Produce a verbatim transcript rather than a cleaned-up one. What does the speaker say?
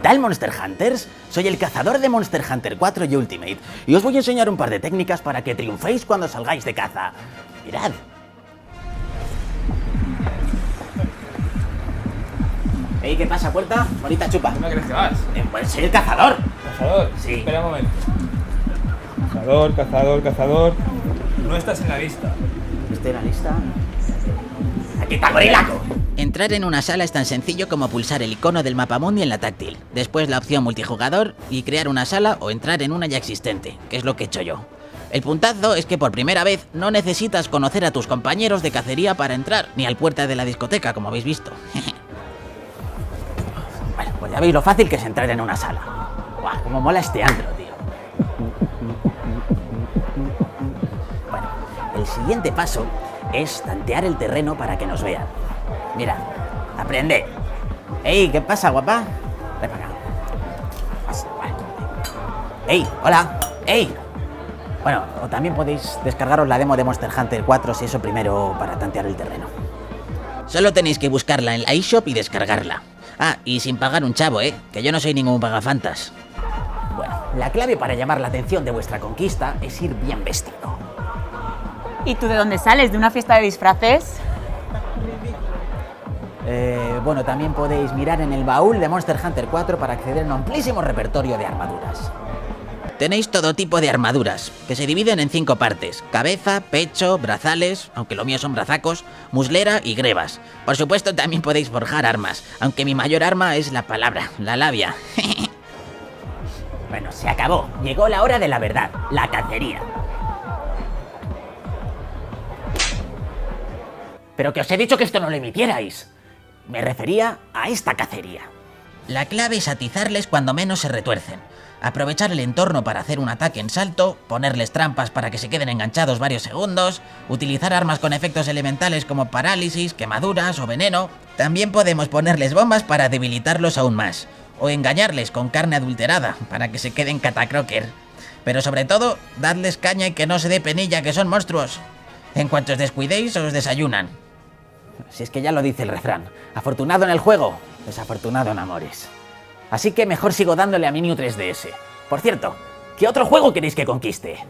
tal, Monster Hunters? Soy el cazador de Monster Hunter cuatro y Ultimate, y os voy a enseñar un par de técnicas para que triunféis cuando salgáis de caza. Mirad. Ey, ¿qué pasa, puerta? Bonita chupa. ¿Dónde crees que vas? Eh, pues soy el cazador. ¿Cazador? Sí. Espera un momento. Cazador, cazador, cazador. No estás en la lista. ¿No estoy en la lista? ¡Aquí está Gorilaco! Entrar en una sala es tan sencillo como pulsar el icono del mapamundi en la táctil, después la opción multijugador y crear una sala o entrar en una ya existente, que es lo que he hecho yo. El puntazo es que por primera vez no necesitas conocer a tus compañeros de cacería para entrar, ni al puerta de la discoteca, como habéis visto. Bueno, pues ya veis lo fácil que es entrar en una sala. ¡Guau, cómo mola este antro, tío! Bueno, el siguiente paso es tantear el terreno para que nos vean. Mira, aprende. Ey, ¿qué pasa, guapa? Ven para acá. Ey, hola. Ey. Bueno, o también podéis descargaros la demo de Monster Hunter cuatro si eso primero para tantear el terreno. Solo tenéis que buscarla en la iShop y descargarla. Ah, y sin pagar un chavo, ¿eh? Que yo no soy ningún pagafantas. Bueno, la clave para llamar la atención de vuestra conquista es ir bien vestido. ¿Y tú de dónde sales? ¿De una fiesta de disfraces? Eh, bueno, también podéis mirar en el baúl de Monster Hunter cuatro para acceder a un amplísimo repertorio de armaduras. Tenéis todo tipo de armaduras, que se dividen en cinco partes: cabeza, pecho, brazales, aunque lo mío son brazacos, muslera y grebas. Por supuesto, también podéis forjar armas, aunque mi mayor arma es la palabra, la labia. Bueno, se acabó. Llegó la hora de la verdad, la cacería. Pero que os he dicho que esto no lo emitierais. Me refería a esta cacería. La clave es atizarles cuando menos se retuercen, aprovechar el entorno para hacer un ataque en salto, ponerles trampas para que se queden enganchados varios segundos, utilizar armas con efectos elementales como parálisis, quemaduras o veneno. También podemos ponerles bombas para debilitarlos aún más, o engañarles con carne adulterada para que se queden catacroker. Pero sobre todo, dadles caña y que no se dé penilla, que son monstruos. En cuanto os descuidéis, os desayunan. Si es que ya lo dice el refrán, afortunado en el juego, desafortunado en amores. Así que mejor sigo dándole a mi New tres D S. Por cierto, ¿qué otro juego queréis que conquiste?